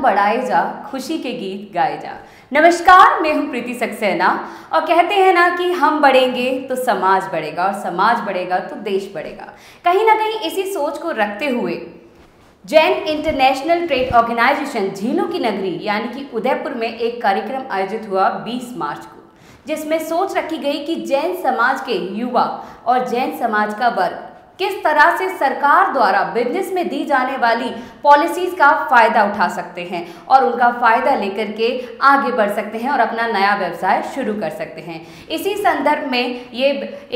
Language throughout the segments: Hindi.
कदम बढ़ाए जा, खुशी के गीत गाए जा। नमस्कार, मैं हूँ प्रीति सक्सेना और कहते हैं ना कि हम बढ़ेंगे तो समाज बढ़ेगा और समाज बढ़ेगा तो देश बढ़ेगा। कहीं ना कहीं इसी सोच को रखते हुए जैन इंटरनेशनल ट्रेड ऑर्गेनाइजेशन झीलों की नगरी यानी कि उदयपुर में एक कार्यक्रम आयोजित हुआ 20 मार्च को, जिसमें सोच रखी गई कि जैन समाज के युवा और जैन समाज का वर्ग किस तरह से सरकार द्वारा बिजनेस में दी जाने वाली पॉलिसीज़ का फ़ायदा उठा सकते हैं और उनका फ़ायदा लेकर के आगे बढ़ सकते हैं और अपना नया व्यवसाय शुरू कर सकते हैं। इसी संदर्भ में ये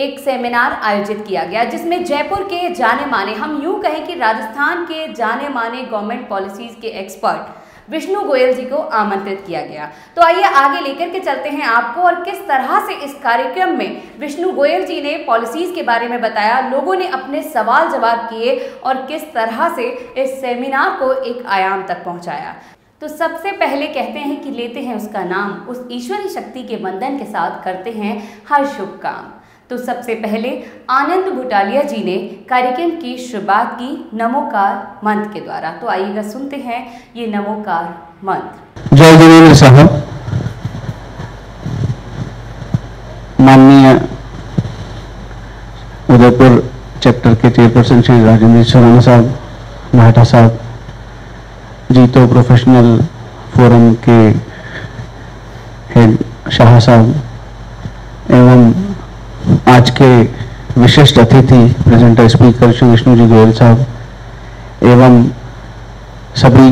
एक सेमिनार आयोजित किया गया, जिसमें जयपुर के जाने माने, हम यूँ कहें कि राजस्थान के जाने माने गवर्नमेंट पॉलिसीज़ के एक्सपर्ट विष्णु गोयल जी को आमंत्रित किया गया। तो आइए आगे लेकर के चलते हैं आपको, और किस तरह से इस कार्यक्रम में विष्णु गोयल जी ने पॉलिसीज़ के बारे में बताया, लोगों ने अपने सवाल जवाब किए और किस तरह से इस सेमिनार को एक आयाम तक पहुंचाया। तो सबसे पहले कहते हैं कि लेते हैं उसका नाम, उस ईश्वरीय शक्ति के बंधन के साथ करते हैं हर शुभ काम। तो सबसे पहले आनंद भुटालिया जी ने कार्यक्रम की शुरुआत की नमोकार मंत्र के द्वारा। तो आइएगा सुनते हैं ये नमोकार मंत्र। जय गुरु साहब, माननीय उदयपुर चैप्टर के चेयरपर्सन श्री राजेंद्र शर्मा साहब नाहटा साहब, जीतो प्रोफेशनल फोरम के हेड शाह साहब एवं आज के विशिष्ट अतिथि प्रेजेंटर स्पीकर श्री विष्णु जी गोयल साहब एवं सभी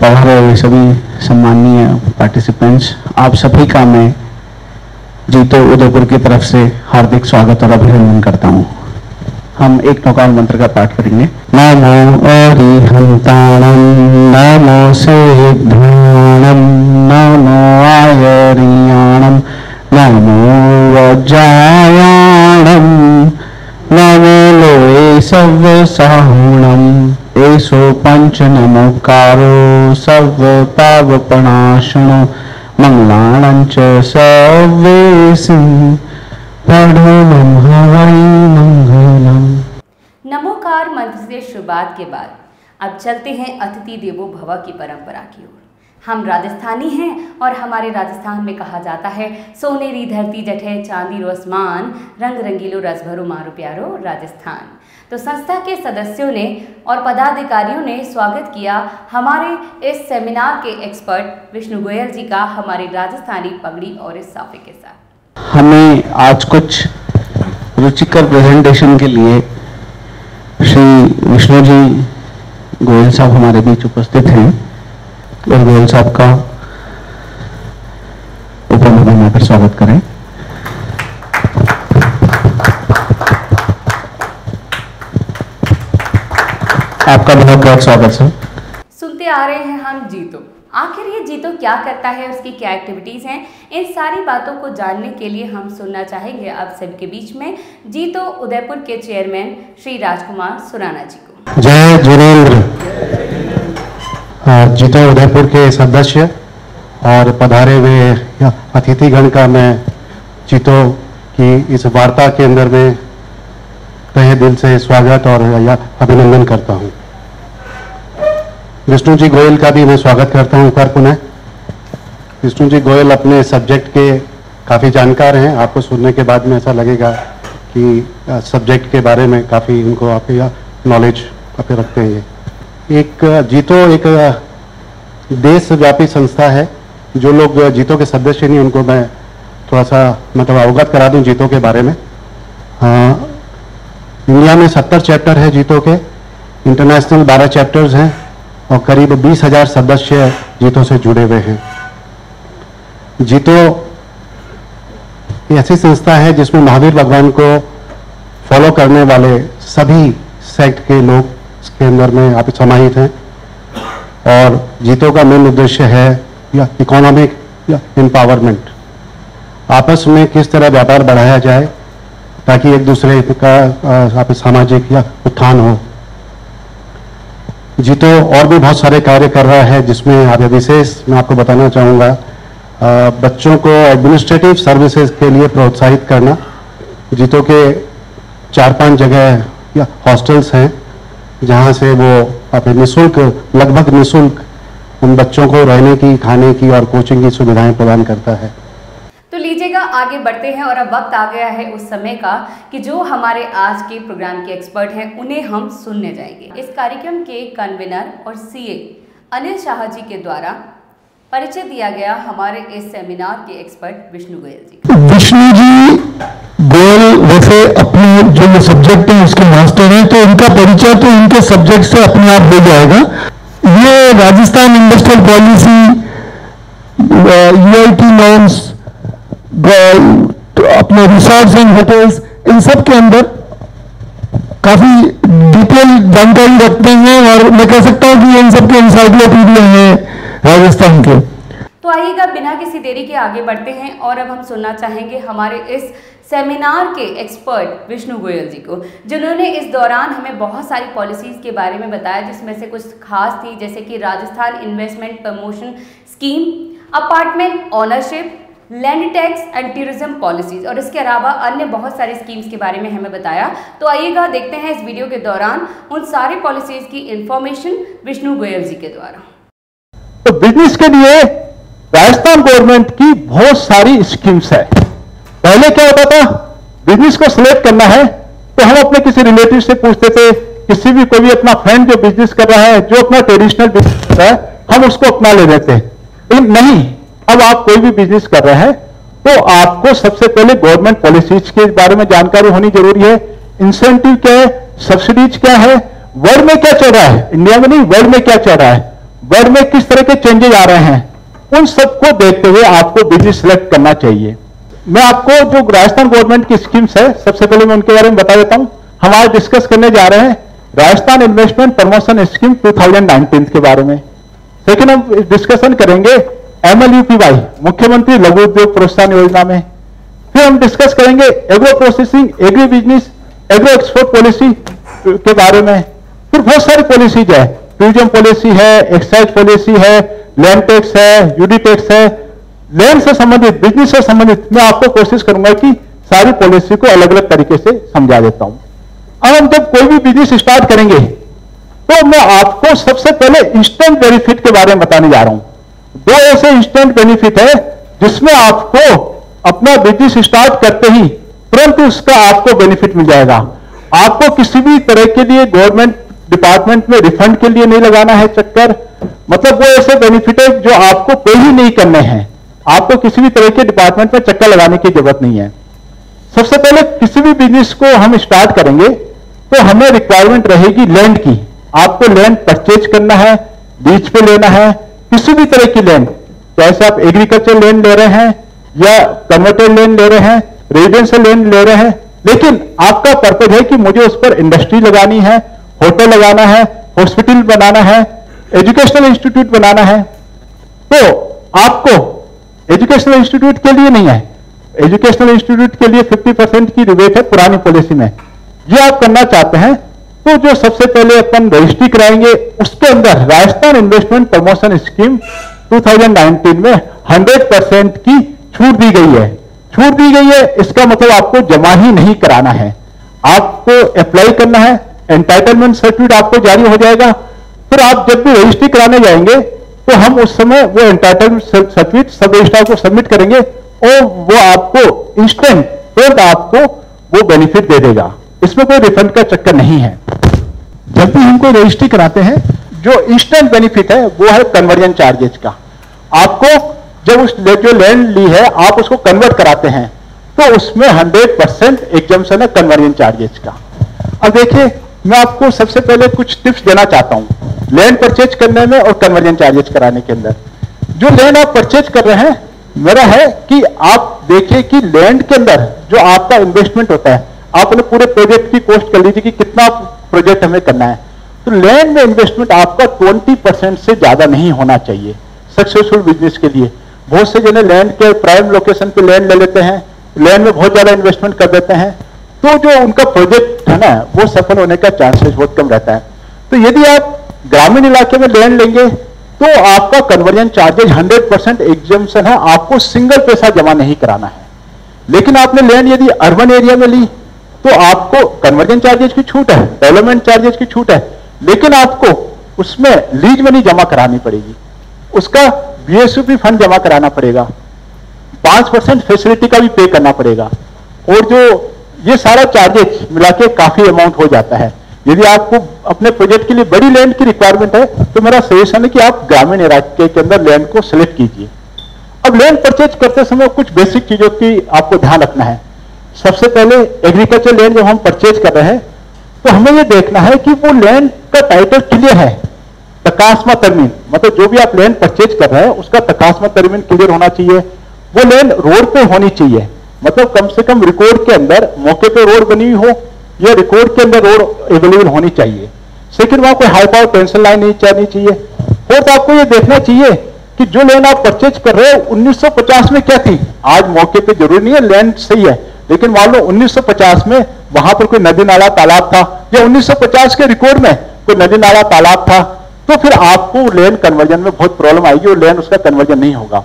पढ़ा रहे सभी सम्मानीय पार्टिसिपेंट्स, आप सभी का मैं जीतो उदयपुर की तरफ से हार्दिक स्वागत और अभिनंदन करता हूँ। हम एक नौकार मंत्र का पाठ करेंगे। नमो ओरिहंताणं नमो सिद्धाणं नमो आयरियाणं नमो वज्रायाणं नमो लोये सर्वसाहुणं एषो पंच नमोकारो सर्वपापनाशनो मंगलानां च सर्वेषां पठो नमः हरि मंगलम्। नमोकार मंत्र से शुरुआत के बाद अब चलते हैं अतिथि देवो भव की परंपरा की ओर। हम राजस्थानी हैं और हमारे राजस्थान में कहा जाता है, सोनेरी धरती जठे चांदी रो आसमान, रंग रंगीलो रस भरो मारो प्यारो राजस्थान। तो संस्था के सदस्यों ने और पदाधिकारियों ने स्वागत किया हमारे इस सेमिनार के एक्सपर्ट विष्णु गोयल जी का हमारे राजस्थानी पगड़ी और इस साफे के साथ। हमें आज कुछ रुचिकर प्रेजेंटेशन के लिए श्री विष्णु जी गोयल साहब हमारे बीच उपस्थित हैं। गोयल साहब का उपमंडल में स्वागत करें। आपका बहुत बहुत स्वागत सर। सुनते आ रहे हैं हम जीतो, आखिर ये जीतो क्या करता है, उसकी क्या एक्टिविटीज हैं, इन सारी बातों को जानने के लिए हम सुनना चाहेंगे आप सबके बीच में जीतो उदयपुर के चेयरमैन श्री राजकुमार सुराना जी को। जय जोरेंद्र। जीतो उदयपुर के सदस्य और पधारे हुए अतिथिगण का मैं जीतो की इस वार्ता के अंदर में तहे दिल से स्वागत और अभिनंदन करता हूं। विष्णु जी गोयल का भी मैं स्वागत करता हूं पर पुनः। विष्णु जी गोयल अपने सब्जेक्ट के काफ़ी जानकार हैं। आपको सुनने के बाद में ऐसा लगेगा कि सब्जेक्ट के बारे में काफ़ी उनको आप नॉलेज आप रखते हैं। एक जीतो एक देशव्यापी संस्था है। जो लोग जीतो के सदस्य नहीं, उनको मैं थोड़ा सा अवगत करा दूं जीतो के बारे में। इंडिया में 70 चैप्टर है जीतो के, इंटरनेशनल 12 चैप्टर्स हैं और करीब 20,000 सदस्य जीतो से जुड़े हुए हैं। जीतो ऐसी संस्था है जिसमें महावीर भगवान को फॉलो करने वाले सभी सेक्ट के लोग इसके अंदर में आप समाहित हैं। और जीतो का मेन उद्देश्य है इकोनॉमिक एम्पावरमेंट, आपस में किस तरह व्यापार बढ़ाया जाए ताकि एक दूसरे का आप सामाजिक उत्थान हो। जीतो और भी बहुत सारे कार्य कर रहा है, जिसमें आप विशेष मैं आपको बताना चाहूँगा, बच्चों को एडमिनिस्ट्रेटिव सर्विसेज के लिए प्रोत्साहित करना। जीतो के 4-5 जगह हॉस्टल्स हैं जहाँ से वो अपने निःशुल्क, लगभग निःशुल्क उन बच्चों को रहने की, खाने की और कोचिंग की सुविधाएं प्रदान करता है। तो लीजिएगा आगे बढ़ते हैं और अब वक्त आ गया है उस समय का कि जो हमारे आज के प्रोग्राम के एक्सपर्ट हैं उन्हें हम सुनने जाएंगे। इस कार्यक्रम के कन्वीनर और सीए अनिल शाह जी के द्वारा परिचय दिया गया हमारे इस सेमिनार के एक्सपर्ट विष्णु गोयल जी। विष्णु जी गोयल वैसे अपने जो सब्जेक्ट है उसके मास्टर हैं, तो उनका परिचय तो उनके सब्जेक्ट से अपने आप हो जाएगा। ये Rajasthan industrial policy, UIT loans, अपने रिसोर्ट्स एंड होटल्स, इन सब के अंदर काफी डिटेल जानकारी रखते हैं और मैं कह सकता हूँ कि इन सब के इंसाइक्लोपीडिया है राजस्थान के। तो आइएगा बिना किसी देरी के आगे बढ़ते हैं और अब हम सुनना चाहेंगे हमारे इस सेमिनार के एक्सपर्ट विष्णु गोयल जी को, जिन्होंने इस दौरान हमें बहुत सारी पॉलिसीज़ के बारे में बताया जिसमें से कुछ खास थी, जैसे कि Rajasthan investment promotion scheme, apartment ownership, land tax and tourism policies और इसके अलावा अन्य बहुत सारी स्कीम्स के बारे में हमें बताया। तो आइएगा देखते हैं इस वीडियो के दौरान उन सारी पॉलिसीज की इंफॉर्मेशन विष्णु गोयल जी के द्वारा। तो बिजनेस के लिए राजस्थान गवर्नमेंट की बहुत सारी स्कीम्स है। पहले क्या होता था, बिजनेस को सिलेक्ट करना है तो हम अपने किसी रिलेटिव से पूछते थे, किसी भी कोई भी अपना फ्रेंड जो बिजनेस कर रहा है, जो अपना ट्रेडिशनल बिजनेस है हम उसको अपना ले लेते हैं। लेकिन नहीं, अब आप कोई भी बिजनेस कर रहे हैं तो आपको सबसे पहले गवर्नमेंट पॉलिसीज के बारे में जानकारी होनी जरूरी है। इंसेंटिव क्या है, सब्सिडीज क्या है, वर्ल्ड में क्या चल रहा है, इंडिया में नहीं वर्ल्ड में क्या चल रहा है, वर्ल्ड में किस तरह के चेंजेस आ रहे हैं, उन सबको देखते हुए आपको बिजनेस सिलेक्ट करना चाहिए। मैं आपको जो राजस्थान गवर्नमेंट की स्कीम्स है सबसे पहले मैं उनके बारे में बता देता हूँ। हम आज डिस्कस करने जा रहे हैं राजस्थान इन्वेस्टमेंट प्रमोशन स्कीम 2019 के बारे में। लेकिन हम डिस्कशन करेंगे MLUPY मुख्यमंत्री लघु उद्योग प्रोत्साहन योजना में, फिर हम डिस्कस करेंगे agro processing, agri business, agro export policy के बारे में। फिर बहुत सारी पॉलिसीज है, टूरिज्म पॉलिसी है, एक्साइज पॉलिसी है, लैंड टैक्स है, यूडी टैक्स है, लैंड से संबंधित, बिजनेस से संबंधित। मैं आपको कोशिश करूंगा कि सारी पॉलिसी को अलग अलग तरीके से समझा देता हूं। अब हम जब कोई भी बिजनेस स्टार्ट करेंगे तो मैं आपको सबसे पहले इंस्टेंट बेनिफिट के बारे में बताने जा रहा हूं। दो ऐसे इंस्टेंट बेनिफिट है जिसमें आपको अपना बिजनेस स्टार्ट करते ही तुरंत उसका आपको बेनिफिट मिल जाएगा। आपको किसी भी तरह के लिए गवर्नमेंट डिपार्टमेंट में रिफंड के लिए नहीं लगाना है चक्कर, मतलब वो ऐसे बेनिफिट है जो आपको कोई ही नहीं करने हैं, आपको किसी भी तरह के डिपार्टमेंट में चक्कर लगाने की जरूरत नहीं है। सबसे पहले किसी भी बिजनेस को हम स्टार्ट करेंगे तो हमें रिक्वायरमेंट रहेगी लैंड की। आपको लैंड परचेज करना है, लीज पे लेना है, किसी भी तरह की लैंड, जैसे आप एग्रीकल्चर लैंड ले रहे हैं या कन्वर्टेड लैंड ले रहे हैं, रेजिडेंशियल लैंड ले रहे हैं, लेकिन आपका पर्पज है कि मुझे उस पर इंडस्ट्री लगानी है, होटल लगाना है, हॉस्पिटल बनाना है, एजुकेशनल इंस्टीट्यूट बनाना है। तो आपको एजुकेशनल इंस्टीट्यूट के लिए नहीं है, एजुकेशनल इंस्टीट्यूट के लिए 50% की रिबेट है पुरानी पॉलिसी में। ये आप करना चाहते हैं तो जो सबसे पहले अपन रजिस्ट्री कराएंगे उसके अंदर राजस्थान इन्वेस्टमेंट प्रमोशन स्कीम 2019 में 100% की छूट दी गई है। छूट दी गई है, इसका मतलब आपको जमा ही नहीं कराना है, आपको अप्लाई करना है, एंटाइटलमेंट सर्टिफिकेट आपको जारी हो जाएगा। फिर आप जब भी रजिस्ट्री कराने जाएंगे तो हम उस समय वो एंटाइटलमेंट सर्टिफिकेट सब रजिस्ट्रार को सबमिट करेंगे और वो आपको इंस्टेंट तुरंत आपको वो बेनिफिट दे देगा। इसमें कोई रिफंड का चक्कर नहीं है। जब भी हम कोई रजिस्ट्री कराते हैं जो इंस्टेंट बेनिफिट है वो है कन्वर्जन चार्जेस का। आपको जब उस जो लैंड ली है आप उसको कन्वर्ट कराते हैं तो उसमें 100% एग्जम्पशन है कन्वर्जन चार्जेस का। अब देखिए मैं आपको सबसे पहले कुछ टिप्स देना चाहता हूँ लैंड परचेज करने में और कन्वर्जन चार्जेस कराने के अंदर। जो लैंड आप परचेज कर रहे हैं मेरा है कि आप देखिए कि लैंड के अंदर जो आपका इन्वेस्टमेंट होता है, आपने पूरे प्रोजेक्ट की कॉस्ट कर लीजिए कि कितना प्रोजेक्ट हमें करना है, तो लैंड में इन्वेस्टमेंट आपका 20% से ज्यादा नहीं होना चाहिए सक्सेसफुल बिजनेस के लिए। बहुत से जने लैंड के प्राइम लोकेशन पे लैंड ले लेते हैं, लैंड में बहुत ज्यादा इन्वेस्टमेंट कर देते हैं, तो जो उनका प्रोजेक्ट है ना वो सफल होने का चांसेस बहुत कम रहता है। तो यदि आप ग्रामीण इलाके में लैंड लेंगे तो आपका कन्वर्जन चार्जेज 100% एग्जम्पशन है, आपको सिंगल पैसा जमा नहीं कराना है। लेकिन आपने लैंड यदि अर्बन एरिया में ली तो आपको कन्वर्जन चार्जेस की छूट है, डेवलपमेंट चार्जेस की छूट है, लेकिन आपको उसमें लीज मनी जमा करानी पड़ेगी। उसका बीएसयूपी फंड जमा कराना पड़ेगा, 5% फैसिलिटी का भी पे करना पड़ेगा, और जो ये सारा चार्जेस मिला के काफी अमाउंट हो जाता है। यदि आपको अपने प्रोजेक्ट के लिए बड़ी लैंड की रिक्वायरमेंट है तो मेरा सजेशन है कि आप ग्रामीण इलाके के अंदर लैंड को सिलेक्ट कीजिए। अब लैंड परचेज करते समय कुछ बेसिक चीजों की आपको ध्यान रखना है। सबसे पहले एग्रीकल्चर लैंड जब हम परचेज कर रहे हैं तो हमें यह देखना है कि वो लैंड का टाइटल क्लियर है, तकास्मा तरमीन, मतलब जो भी आप लैंड परचेज कर रहे हैं उसका तकास्मा तरमीन क्लियर होना चाहिए। वो लैंड रोड पे होनी चाहिए, मतलब कम से कम रिकॉर्ड के अंदर मौके पे रोड बनी हुई हो या रिकॉर्ड के अंदर रोड अवेलेबल होनी चाहिए। सेकंड, वहां कोई हाई पावर टेंशन लाइन नहीं चलनी चाहिए। फोर्थ, आपको ये देखना चाहिए कि जो लैंड आप परचेज कर रहे हो 1950 में क्या थी, आज मौके पे जरूरी नहीं है लैंड सही है, लेकिन मान लो 1950 में वहां पर कोई नदी नाला तालाब था या 1950 के रिकॉर्ड में कोई नदी नाला तालाब था, तो फिर आपको लैंड कन्वर्जन में बहुत प्रॉब्लम आएगी और लैंड उसका कन्वर्जन नहीं होगा।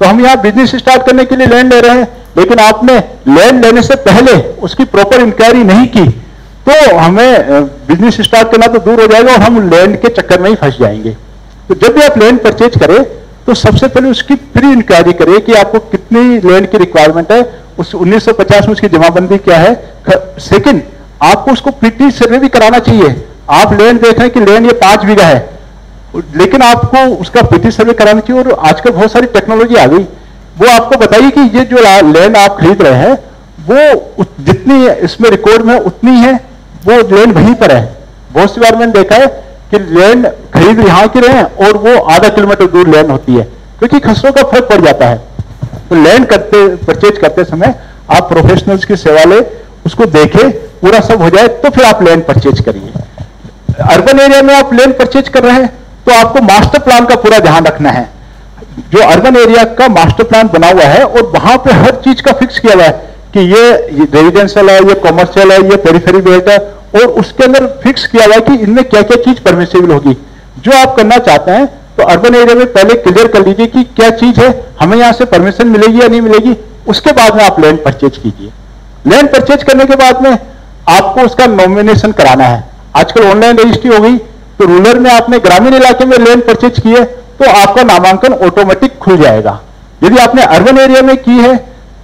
तो हम यहाँ बिजनेस स्टार्ट करने के लिए लैंड ले रहे हैं, लेकिन आपने लैंड लेने से पहले उसकी प्रॉपर इंक्वायरी नहीं की तो हमें बिजनेस स्टार्ट करना तो दूर हो जाएगा और हम लैंड के चक्कर में ही फंस जाएंगे। तो जब भी आप लैंड परचेज करें तो सबसे पहले उसकी प्री इंक्वायरी करें कि आपको कितनी लैंड की रिक्वायरमेंट है, उस 1950 में उसकी जमाबंदी क्या है। सेकंड, आपको उसको प्रीति सर्वे भी कराना चाहिए। आप लैंड देख रहे हैं कि लैंड ये 5 बीघा है, लेकिन आपको उसका प्रीति सर्वे कराना चाहिए। और आजकल बहुत सारी टेक्नोलॉजी आ गई, वो आपको बताइए कि ये जो लैंड आप खरीद रहे हैं वो जितनी इसमें रिकॉर्ड में उतनी है, वो लैंड वहीं पर है। बहुत सी बार मैंने देखा है कि लैंड खरीद यहाँ की रहे हैं और वो आधा किलोमीटर दूर लैंड होती है, क्योंकि खसरों का फर्क पड़ जाता है। तो लैंड परचेज करते समय आप प्रोफेशनल्स की सेवा ले, उसको देखें, पूरा सब हो जाए तो फिर आप लैंड परचेज करिए। अर्बन एरिया में आप लैंड परचेज कर रहे हैं तो आपको मास्टर प्लान का पूरा ध्यान रखना है। जो अर्बन एरिया का मास्टर प्लान बना हुआ है और वहां पे हर चीज का फिक्स किया हुआ है कि ये रेजिडेंशियल है, ये कॉमर्शियल है, ये पेरीफेरी बेल्ट है, और उसके अंदर फिक्स किया हुआ है कि इनमें क्या क्या चीज परमिसेबल होगी। जो आप करना चाहते हैं तो अर्बन एरिया में पहले क्लियर कर लीजिए कि क्या चीज है, हमें यहाँ से परमिशन मिलेगी या नहीं मिलेगी, उसके बाद में आप लैंड परचेज कीजिए। लैंड परचेज करने के बाद में आपको उसका नॉमिनेशन कराना है। आजकल ऑनलाइन रजिस्ट्री हो गई, तो रूरल में आपने ग्रामीण इलाके में लैंड परचेज किए तो आपका नामांकन ऑटोमेटिक खुल जाएगा। यदि आपने अर्बन एरिया में की है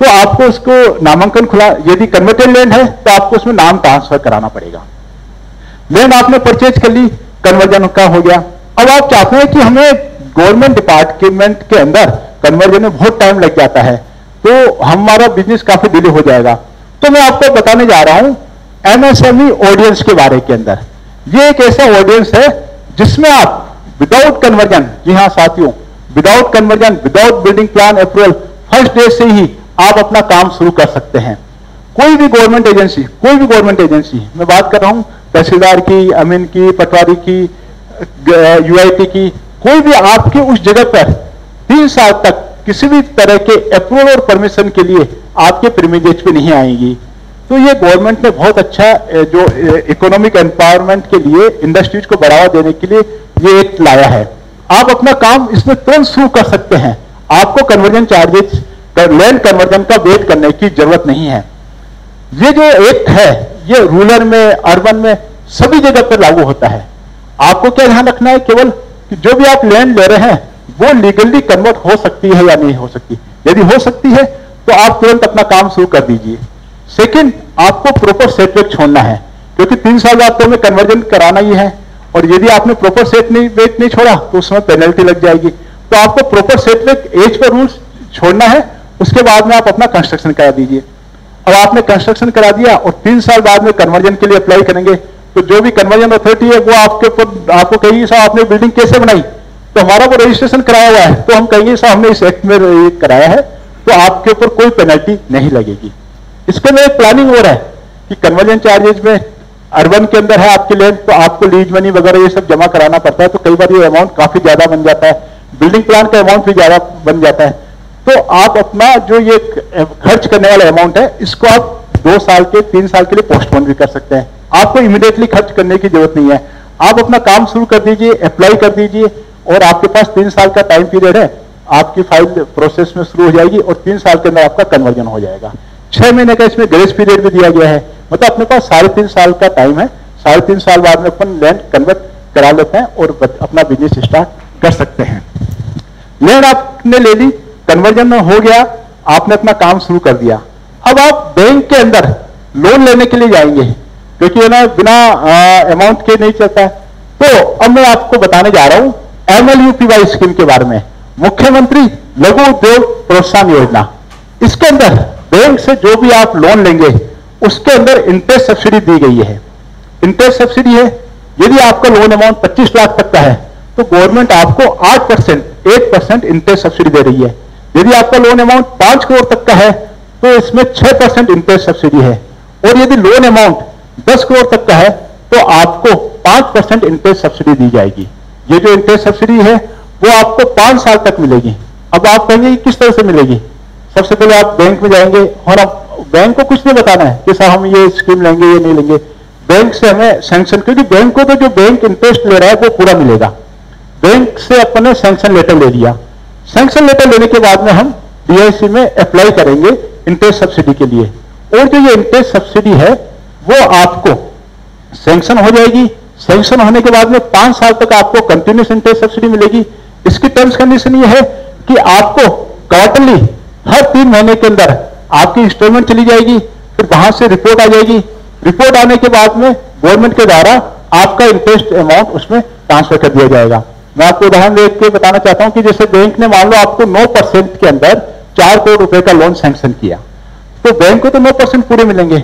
तो आपको उसको नामांकन खुला, यदि कन्वर्टेड लैंड है तो आपको उसमें नाम ट्रांसफर कराना पड़ेगा। लैंड आपने परचेज कर ली, कन्वर्जन का हो गया। अब आप चाहते हैं कि हमें गवर्नमेंट डिपार्टमेंट के अंदर कन्वर्जन में बहुत टाइम लग जाता है, तो हमारा बिजनेस काफी डिले हो जाएगा। तो मैं आपको बताने जा रहा हूं एमएसएमई ऑडियंस के बारे के अंदर। ये एक ऐसा ऑडियंस है जिसमें आप विदाउट कन्वर्जन, जी हाँ साथियों, without conversion, without building plan approval, first day से ही आप अपना काम शुरू कर सकते हैं। कोई भी गवर्नमेंट एजेंसी, मैं बात कर रहा हूं तहसीलदार की, अमीन की, पटवारी की, यूआईटी की, कोई भी आपके उस जगह पर 3 साल तक किसी भी तरह के अप्रूवल और परमिशन के लिए आपके प्रीमिजेज पे नहीं आएंगी। तो ये गवर्नमेंट ने बहुत अच्छा जो इकोनॉमिक एम्पावरमेंट के लिए, इंडस्ट्रीज को बढ़ावा देने के लिए ये एक्ट लाया है। आप अपना काम इसमें तुरंत शुरू कर सकते हैं, आपको कन्वर्जन चार्जेस, लैंड कन्वर्जन का वेट करने की जरूरत नहीं है। ये जो एक्ट है ये रूरल में, अर्बन में, सभी जगह पर लागू होता है। आपको क्या ध्यान रखना है केवल कि जो भी आप लैंड ले रहे हैं वो लीगली कन्वर्ट हो सकती है या नहीं हो सकती। यदि हो सकती है तो आप तुरंत अपना काम शुरू कर दीजिए। सेकंड, आपको प्रॉपर सेटबैक छोड़ना है, क्योंकि 3 साल बाद तो हमें कन्वर्जन कराना ही है, और यदि आपने प्रॉपर सेटबैक नहीं छोड़ा तो उसमें पेनल्टी लग जाएगी। तो आपको proper setback as per rules छोड़ना है, उसके बाद में आप अपना कंस्ट्रक्शन करा दीजिए। अब आपने कंस्ट्रक्शन करा दिया और 3 साल बाद में कन्वर्जन के लिए अप्लाई करेंगे तो जो भी कन्वर्जन अथॉरिटी है वो आपके ऊपर आपको कहेगी साहब आपने बिल्डिंग कैसे बनाई, तो हमारा वो रजिस्ट्रेशन कराया हुआ है, तो हम कहेंगे साहब हमने इस एक्ट में कराया है, तो आपके ऊपर कोई पेनल्टी नहीं लगेगी। इसके लिए प्लानिंग हो रहा है कि कन्वर्जन चार्जेज में अर्बन के अंदर है आपकी लैंड, तो आपको लीज मनी वगैरह ये सब जमा कराना पड़ता है, तो कई बार ये अमाउंट काफी ज्यादा बन जाता है, बिल्डिंग प्लान का अमाउंट भी ज्यादा बन जाता है। तो आप अपना जो ये खर्च करने वाला अमाउंट है इसको आप 2 साल के, 3 साल के लिए पोस्टपोन भी कर सकते हैं। आपको इमीडिएटली खर्च करने की जरूरत नहीं है, आप अपना काम शुरू कर दीजिए, अप्लाई कर दीजिए, और आपके पास 3 साल का टाइम पीरियड है। आपकी फाइल प्रोसेस में शुरू हो जाएगी और 3 साल के अंदर आपका कन्वर्जन हो जाएगा। 6 महीने का इसमें ग्रेस पीरियड भी दिया गया है, मतलब अपने पास 3.5 साल का टाइम है। 3.5 साल बाद में अपन लैंड कन्वर्ट करा लेते हैं और अपना बिजनेस स्टार्ट कर सकते हैं। लैंड आपने ले ली, कन्वर्जन हो गया, आपने अपना काम शुरू कर दिया। अब आप बैंक के अंदर लोन लेने के लिए जाएंगे क्योंकि ना बिना अमाउंट के नहीं चलता है। तो अब मैं आपको बताने जा रहा हूं MLUPY स्कीम के बारे में, मुख्यमंत्री लघु उद्योग प्रोत्साहन योजना। इसके अंदर बैंक से जो भी आप लोन लेंगे उसके अंदर इंटरेस्ट सब्सिडी दी गई है। इंटरेस्ट सब्सिडी है, यदि आपका लोन अमाउंट 25 लाख तक का है तो गवर्नमेंट आपको 8% इंटरेस्ट सब्सिडी दे रही है। यदि आपका लोन अमाउंट 5 करोड़ तक का है तो इसमें 6% इंटरेस्ट सब्सिडी है, और यदि लोन अमाउंट 10 करोड़ तक का है तो आपको 5% इंटरेस्ट सब्सिडी दी जाएगी। ये जो इंटरेस्ट सब्सिडी है वो आपको 5 साल तक मिलेगी। अब आप कहेंगे किस तरह से मिलेगी? सबसे पहले आप बैंक में जाएंगे और आप बैंक को कुछ नहीं बताना है कि सर हम ये स्कीम लेंगे ये नहीं लेंगे, बैंक से हमें सैंक्शन, क्योंकि बैंक को तो जो बैंक इंटरेस्ट ले रहा है वो पूरा मिलेगा। बैंक से अपने सैंक्शन लेटर ले लिया, सैंक्शन लेटर लेने के बाद में हम DIC में अप्लाई करेंगे इंटरेस्ट सब्सिडी के लिए, और जो ये इंटरेस्ट सब्सिडी है वो आपको सैंक्शन हो जाएगी। सैंक्शन होने के बाद में 5 साल तक आपको कंटिन्यूस इंटरेस्ट सब्सिडी मिलेगी। इसकी टर्म्स कंडीशन ये है कि आपको क्वार्टरली हर 3 महीने के अंदर आपकी इंस्टॉलमेंट चली जाएगी, फिर वहां से रिपोर्ट आ जाएगी। रिपोर्ट आने के बाद में गवर्नमेंट के द्वारा आपका इंटरेस्ट अमाउंट उसमें ट्रांसफर कर दिया जाएगा। मैं आपको उदाहरण दे के बताना चाहता हूं कि जैसे बैंक ने मान लो आपको 9% के अंदर 4 करोड़ रुपए का लोन सैंक्शन किया तो बैंक को तो 9% पूरे मिलेंगे,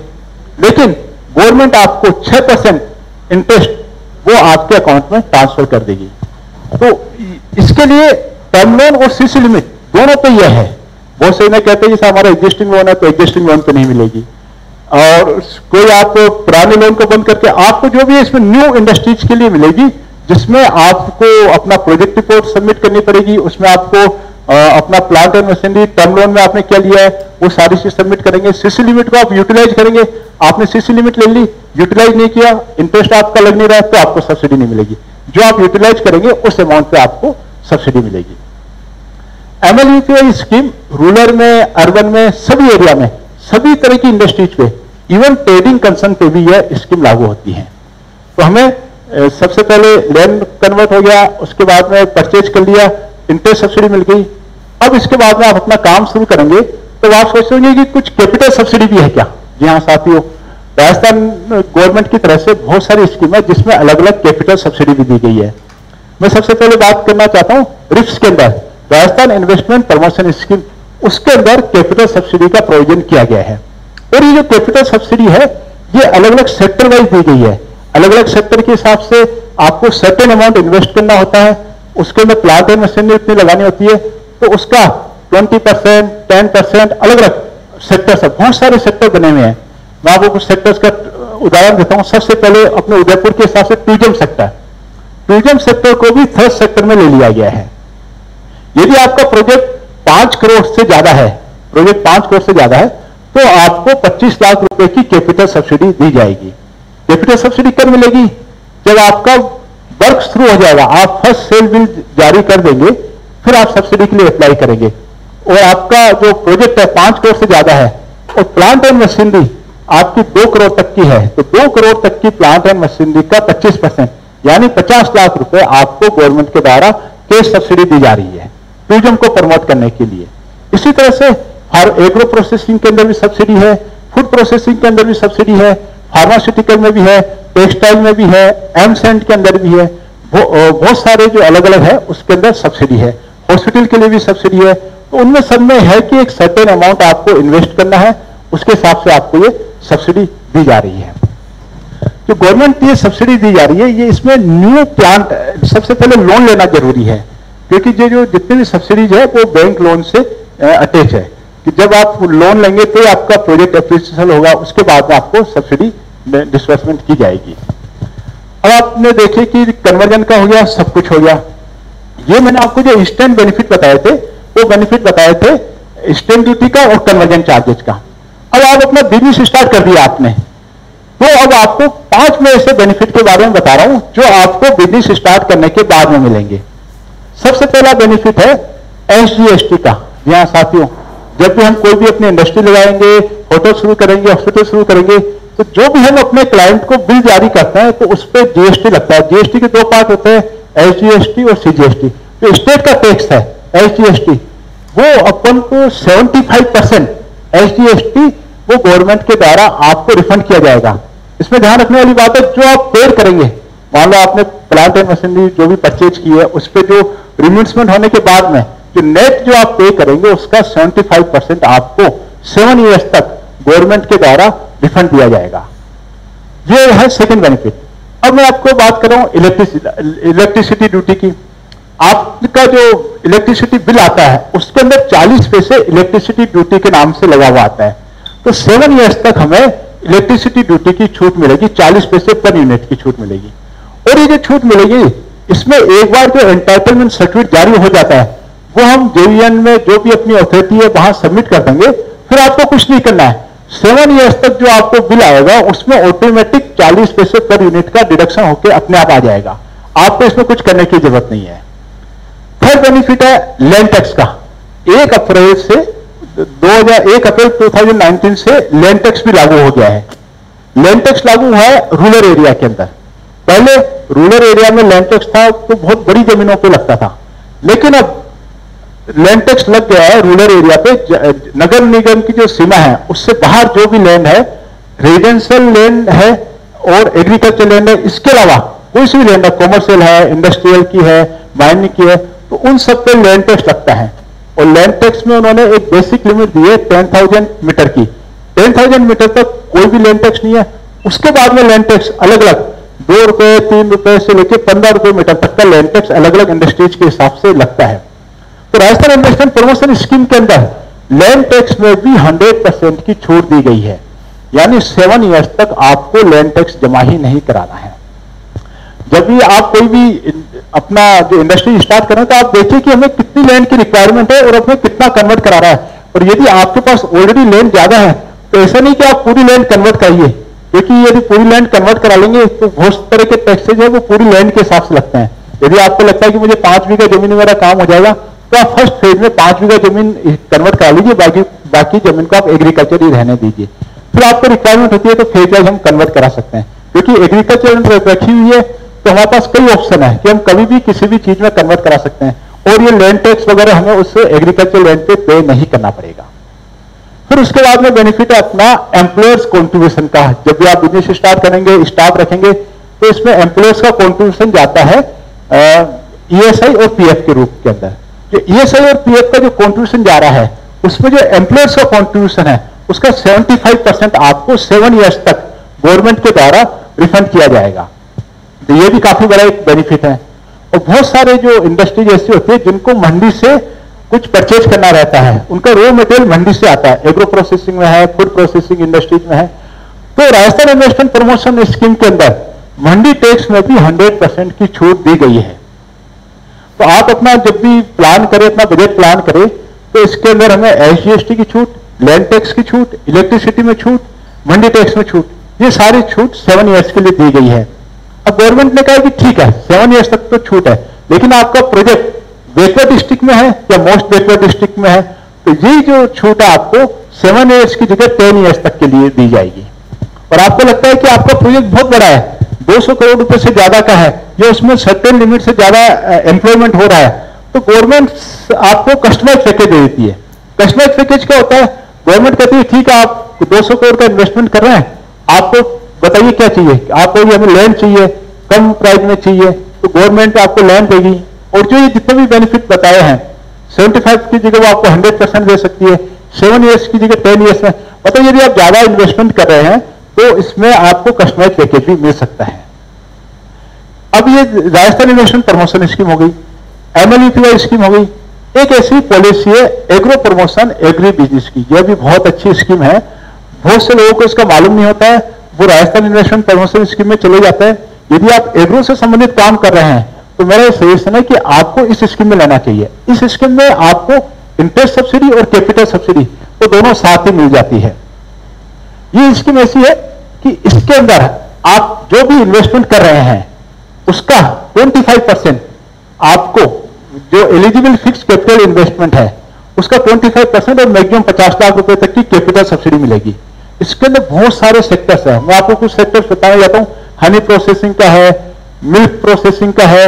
लेकिन गवर्नमेंट आपको 6% इंटरेस्ट वो आपके अकाउंट में ट्रांसफर कर देगी। तो इसके लिए टर्म लोन और सीसी लिमिट दोनों पे यह है। बहुत से इन्हें कहते हैं जैसे हमारा एग्जिस्टिंग लोन है तो एग्जिस्टिंग लोन पे नहीं मिलेगी, और कोई आपको पुराने लोन को बंद करके आपको जो भी इसमें न्यू इंडस्ट्रीज के लिए मिलेगी, जिसमें आपको अपना प्रोजेक्ट रिपोर्ट सबमिट करनी पड़ेगी, उसमें आपको अपना plant and machinery, term loan में आपने क्या लिया है वो सारी चीज सबमिट करेंगे। सीसी लिमिट को आप यूटिलाइज करेंगे, आपने सीसी लिमिट ले ली, यूटिलाइज नहीं किया, इंटरेस्ट आपका लग नहीं रहा है तो आपको सब्सिडी नहीं मिलेगी। जो आप यूटिलाइज करेंगे उस अमाउंट पे आपको सब्सिडी मिलेगी। MLUPY स्कीम रूरल में, अर्बन में, सभी एरिया में, सभी तरह की इंडस्ट्रीज पे, इवन ट्रेडिंग कंसर्न पे भी यह स्कीम लागू होती है। तो हमें सबसे पहले लैंड कन्वर्ट हो गया, उसके बाद में परचेज कर लिया, इंटरेस्ट सब्सिडी मिल गई। अब इसके बाद में आप अपना काम शुरू करेंगे तो आप सोच रहे होंगे कि कुछ कैपिटल सब्सिडी भी है क्या? जी हाँ साथियों, राजस्थान गवर्नमेंट की तरफ से बहुत सारी स्कीम है जिसमें अलग अलग कैपिटल सब्सिडी भी दी गई है। मैं सबसे पहले बात करना चाहता हूँ रिप्स के अंदर, राजस्थान इन्वेस्टमेंट प्रमोशन स्कीम, उसके अंदर कैपिटल सब्सिडी का प्रोविजन किया गया है। और ये जो कैपिटल सब्सिडी है ये अलग अलग सेक्टर वाइज दी गई है। अलग अलग सेक्टर के हिसाब से आपको सर्टेन अमाउंट इन्वेस्ट करना होता है, उसके अंदर प्लांट एंड मशीनरी इतनी लगानी होती है, तो उसका 20%, 10%, अलग अलग सेक्टर्स, बहुत सारे सेक्टर बने हुए हैं। मैं आपको कुछ सेक्टर्स का उदाहरण देता हूँ। सबसे पहले अपने उदयपुर के हिसाब से टूरिज्म सेक्टर, टूरिज्म सेक्टर को भी थर्ड सेक्टर में ले लिया गया है। यदि आपका प्रोजेक्ट 5 करोड़ से ज्यादा है, प्रोजेक्ट 5 करोड़ से ज्यादा है तो आपको 25 लाख रुपए की कैपिटल सब्सिडी दी जाएगी। कैपिटल सब्सिडी कब मिलेगी? जब आपका वर्क शुरू हो जाएगा, आप फर्स्ट सेल बिल जारी कर देंगे, फिर आप सब्सिडी के लिए अप्लाई करेंगे, और आपका जो प्रोजेक्ट है 5 करोड़ से ज्यादा है और प्लांट एंड मशीनरी आपकी 2 करोड़ तक की है तो 2 करोड़ तक की प्लांट एंड मशीनरी का 25% यानी 50 लाख रुपए आपको गवर्नमेंट के द्वारा कैश सब्सिडी दी जा रही है टूरिज्म को प्रमोट करने के लिए। इसी तरह से एग्रो प्रोसेसिंग के अंदर भी सब्सिडी है, फूड प्रोसेसिंग के अंदर भी सब्सिडी है, फार्मास्यूटिकल में भी है, टेक्सटाइल में भी है, एमसेंट के अंदर भी है, बहुत सारे जो अलग अलग है उसके अंदर सब्सिडी है, हॉस्पिटल के लिए भी सब्सिडी है। तो उनमें सब में है कि एक सर्टेन अमाउंट आपको इन्वेस्ट करना है, उसके हिसाब से आपको ये सब्सिडी दी जा रही है। जो गवर्नमेंट की सब्सिडी दी जा रही है ये इसमें न्यू प्लांट, सबसे पहले लोन लेना जरूरी है क्योंकि ये जो जितनी भी सब्सिडीज है वो बैंक लोन से अटैच है कि जब आप लोन लेंगे तो आपका प्रोजेक्ट एप्रिसिएशन होगा, उसके बाद आपको सब्सिडी डिस्बर्समेंट की जाएगी। अब आपने देखे कि कन्वर्जन का हो गया, सब कुछ हो गया। ये मैंने आपको जो इंस्टेंट बेनिफिट बताए थे वो बेनिफिट बताए थे स्टैंप ड्यूटी का और कन्वर्जन चार्जेज का। अब आप अपना बिजनेस स्टार्ट कर दिया आपने, तो अब आपको 5 में ऐसे बेनिफिट के बारे में बता रहा हूँ जो आपको बिजनेस स्टार्ट करने के बाद में मिलेंगे। सबसे पहला बेनिफिट है SGST का। यहाँ साथियों, जब भी हम कोई भी अपनी इंडस्ट्री लगाएंगे, होटल शुरू करेंगे, हॉस्पिटल शुरू करेंगे, तो जो भी हम अपने क्लाइंट को बिल जारी करते हैं तो उस पर GST लगता है। GST के 2 पार्ट होते हैं, SGST और CGST। तो स्टेट का टैक्स है HGST वो अपन को 75% HGST वो गवर्नमेंट के द्वारा आपको रिफंड किया जाएगा। इसमें ध्यान रखने वाली बात है जो आप पेड करेंगे, मान लो आपने प्लांट एंड मशीनरी जो भी परचेज की है उस पर जो रिम्बर्समेंट होने के बाद में जो नेट जो आप पे करेंगे उसका 75% आपको 7 ईयर्स तक गवर्नमेंट के द्वारा रिफंड दिया जाएगा। ये है सेकंड बेनिफिट। अब मैं आपको बात कर रहा हूं इलेक्ट्रिसिटी ड्यूटी की। आपका जो इलेक्ट्रिसिटी बिल आता है उसके अंदर 40 पैसे इलेक्ट्रिसिटी ड्यूटी के नाम से लगा हुआ आता है, तो 7 ईयर्स तक हमें इलेक्ट्रिसिटी ड्यूटी की छूट मिलेगी, 40 पैसे पर यूनिट की छूट मिलेगी। और ये जो छूट मिलेगी इसमें एक बार जो एंटाइटलमेंट सर्टिफिकेट जारी हो जाता है वो हम जेवीएन में जो भी अपनी अथॉरिटी है वहां सबमिट कर देंगे, फिर आपको कुछ नहीं करना है। 7 ईयर्स तक जो आपको बिल आएगा उसमें ऑटोमेटिक 40 पैसे पर यूनिट का डिडक्शन होकर अपने आप आ जाएगा, आपको इसमें कुछ करने की जरूरत नहीं है। थर्ड बेनिफिट है लैंड टैक्स का। 1 अप्रैल 2019 से लैंड टैक्स भी लागू हो गया है। लैंड टैक्स लागू हुआ है रूरल एरिया के अंदर। पहले रूरल एरिया में लैंड टैक्स था तो बहुत बड़ी जमीनों पर लगता था, लेकिन अब लैंड टैक्स लग गया है रूरल एरिया पे। नगर निगम की जो सीमा है उससे बाहर जो भी लैंड है, रेजिडेंशियल लैंड है और एग्रीकल्चर लैंड है, इसके अलावा कोई सी भी लैंड है, कॉमर्शियल है, इंडस्ट्रियल की है, माइनिंग की है, तो उन सब पे लैंड टैक्स लगता है। और लैंड टैक्स में उन्होंने एक बेसिक लिमिट दी है 10,000 मीटर की। 10,000 मीटर तक कोई भी लैंड टैक्स नहीं है। उसके बाद में लैंड टैक्स अलग अलग 2 रुपये, 3 रुपये से लेकर 15 रुपये मीटर तक का लैंड टैक्स अलग अलग इंडस्ट्रीज के हिसाब से लगता है। तो राजस्थान इन्वेस्टमेंट प्रमोशन स्कीम के अंदर लैंड टैक्स में भी 100% की छूट दी गई है, यानी 7 ईयर्स तक आपको लैंड टैक्स जमा ही नहीं कराना है। जब भी आप कोई भी अपना जो इंडस्ट्री स्टार्ट करें तो आप देखिए कि हमें कितनी लैंड की रिक्वायरमेंट है और हमें कितना कन्वर्ट करा रहा है। और यदि आपके पास ऑलरेडी लैंड ज्यादा है तो ऐसा नहीं कि आप पूरी लैंड कन्वर्ट कराइए, क्योंकि यदि पूरी लैंड कन्वर्ट करा लेंगे तो बहुत तरह के टैक्सेज है वो पूरी लैंड के हिसाब से लगते हैं। यदि आपको लगता है कि मुझे 5 बीघा जमीन मेरा काम हो जाएगा तो आप फर्स्ट फेज में 5 बीघा जमीन कन्वर्ट करा लीजिए, बाकी जमीन को आप एग्रीकल्चर ही रहने दीजिए। फिर आपको रिक्वायरमेंट होती है तो फेज वाइज हम कन्वर्ट करा सकते हैं, क्योंकि एग्रीकल्चर रखी हुई है तो हमारे पास कई ऑप्शन है कि हम कभी भी किसी भी चीज में कन्वर्ट करा सकते हैं और ये लैंड टैक्स वगैरह हमें उससे एग्रीकल्चर लैंड पे पे नहीं करना पड़ेगा। फिर उसके बाद में बेनिफिट है अपना एम्प्लॉयर्स कॉन्ट्रीब्यूशन का। जब भी आप बिजनेस स्टार्ट करेंगे, स्टाफ रखेंगे, तो इसमें एम्प्लॉयर्स का कॉन्ट्रीब्यूशन जाता है ESI और PF के रूप के अंदर। ESI और PF का जो कंट्रीब्यूशन जा रहा है उसमें जो एम्प्लॉयर्स का कंट्रीब्यूशन है उसका 75% आपको 7 ईयर्स तक गवर्नमेंट के द्वारा रिफंड किया जाएगा। तो ये भी काफी बड़ा एक बेनिफिट है। और बहुत सारे जो इंडस्ट्रीज ऐसी होती है जिनको मंडी से कुछ परचेज करना रहता है, उनका रॉ मटेरियल मंडी से आता है, एग्रो प्रोसेसिंग में है, फूड प्रोसेसिंग इंडस्ट्रीज में है, तो राजस्थान इन्वेस्टमेंट प्रमोशन स्कीम के अंदर मंडी टैक्स में भी 100% की छूट दी गई है। तो आप अपना जब भी प्लान करें, अपना बजट प्लान करें, तो इसके अंदर हमें HGST की छूट, लैंड टैक्स की छूट, इलेक्ट्रिसिटी में छूट, मंडी टैक्स में छूट, ये सारी छूट 7 ईयर्स के लिए दी गई है। अब गवर्नमेंट ने कहा कि ठीक है 7 ईयर्स तक तो छूट है, लेकिन आपका प्रोजेक्ट बैकवर्ड डिस्ट्रिक्ट में है या मोस्ट बैकवर्ड डिस्ट्रिक्ट में है तो ये जो छूट है आपको 7 ईयर्स की जगह 10 ईयर्स तक के लिए दी जाएगी। और आपको लगता है कि आपका प्रोजेक्ट बहुत बड़ा है, 200 करोड़ रुपए से ज्यादा का है या उसमें सर्टेन लिमिट से ज्यादा एम्प्लॉयमेंट हो रहा है, तो गवर्नमेंट आपको कस्टमाइज पैकेज दे देती है। कस्टमाइज पैकेज क्या होता है? गवर्नमेंट कहती है ठीक है आप 200 करोड़ का इन्वेस्टमेंट कर रहे हैं, आपको बताइए क्या चाहिए, आपको ये हमें लैंड चाहिए, कम प्राइस में चाहिए, तो गवर्नमेंट आपको लैंड देगी। और जो ये जितने भी बेनिफिट बताए हैं 75 की जगह वो आपको 100% दे सकती है, 7 ईयर्स की जगह 10 ईयर्स में, मतलब यदि आप ज्यादा इन्वेस्टमेंट कर रहे हैं तो इसमें आपको कस्टमाइज पैकेज भी मिल सकता है। अब ये राजस्थान इन्वेस्टमेंट प्रमोशन स्कीम हो गई, MLUPI स्कीम हो गई। एक ऐसी पॉलिसी है एग्रो प्रमोशन एग्री बिजनेस की, यह भी बहुत अच्छी स्कीम है। बहुत से लोगों को इसका मालूम नहीं होता है, वो राजस्थान इन्वेस्टमेंट प्रमोशन स्कीम में चले जाते हैं। यदि आप एग्रो से संबंधित काम कर रहे हैं तो मेरा ये सजेशन है कि आपको इस स्कीम में लेना चाहिए। इस स्कीम में आपको इंटरेस्ट सब्सिडी और कैपिटल सब्सिडी तो दोनों साथ ही मिल जाती है। ये स्कीम ऐसी है कि इसके अंदर आप जो भी इन्वेस्टमेंट कर रहे हैं उसका 25% आपको जो एलिजिबल फिक्स कैपिटल इन्वेस्टमेंट है उसका 25% और मैक्सिमम 50 लाख रुपए तक की कैपिटल सब्सिडी मिलेगी। इसके अंदर बहुत सारे सेक्टर्स हैं, मैं आपको कुछ सेक्टर्स बताना चाहता हूँ। हनी प्रोसेसिंग का है, मिल्क प्रोसेसिंग का है,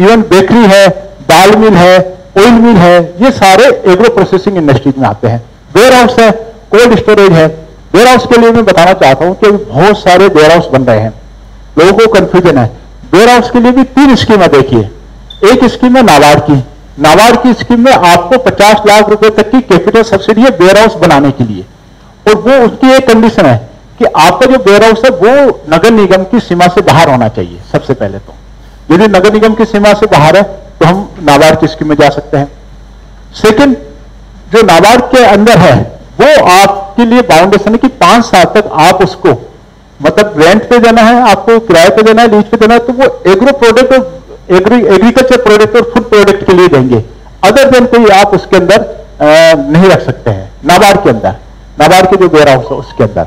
इवन बेकरी है, दाल मिल है, ऑयल मिल है, ये सारे एग्रो प्रोसेसिंग इंडस्ट्रीज में आते हैं। वेयर हाउस है, कोल्ड स्टोरेज है। वेयर हाउस के लिए मैं बताना चाहता हूं कि बहुत सारे वेयर हाउस बन रहे हैं, लोगों को कंफ्यूजन है। वेयर हाउस के लिए भी 3 स्कीमें देखिए। एक स्कीम है नाबार्ड की। नाबार्ड की स्कीम में आपको 50 लाख रुपए तक की कैपिटल सब्सिडी है वेयर हाउस बनाने के लिए, और वो उसकी एक कंडीशन है कि आपका जो वेयर हाउस है वो नगर निगम की सीमा से बाहर होना चाहिए। सबसे पहले तो यदि नगर निगम की सीमा से बाहर है तो हम नाबार्ड की स्कीम में जा सकते हैं। सेकंड, जो नाबार्ड के अंदर है वो आपके लिए बाउंडेशन की 5 साल तक आप उसको मतलब रेंट पे देना है, आपको किराए पे देना है, लीज पे देना है, तो वो एग्रो प्रोडक्ट और एग्रीकल्चर प्रोडक्ट और फूड प्रोडक्ट के लिए देंगे। अदर देन कोई आप उसके अंदर नहीं रख सकते हैं नाबार्ड के अंदर, नाबार्ड के जो वेयर हाउस है उसके अंदर।